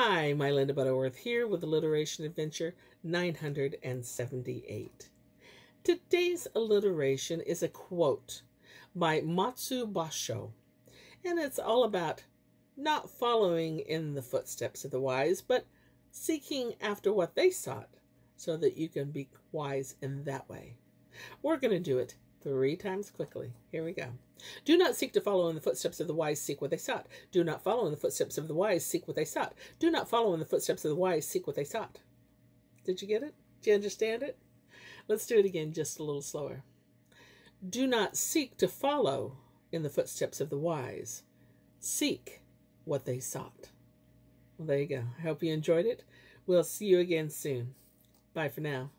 Hi, my Linda Butterworth here with Alliteration Adventure 978. Today's alliteration is a quote by Matsuo Basho, and it's all about not following in the footsteps of the wise, but seeking after what they sought so that you can be wise in that way. We're going to do it three times quickly. Here we go. Do not seek to follow in the footsteps of the wise, seek what they sought. Do not follow in the footsteps of the wise, seek what they sought. Do not follow in the footsteps of the wise, seek what they sought. Did you get it? Do you understand it? Let's do it again, just a little slower. Do not seek to follow in the footsteps of the wise, seek what they sought. Well, there you go. I hope you enjoyed it. We'll see you again soon. Bye for now.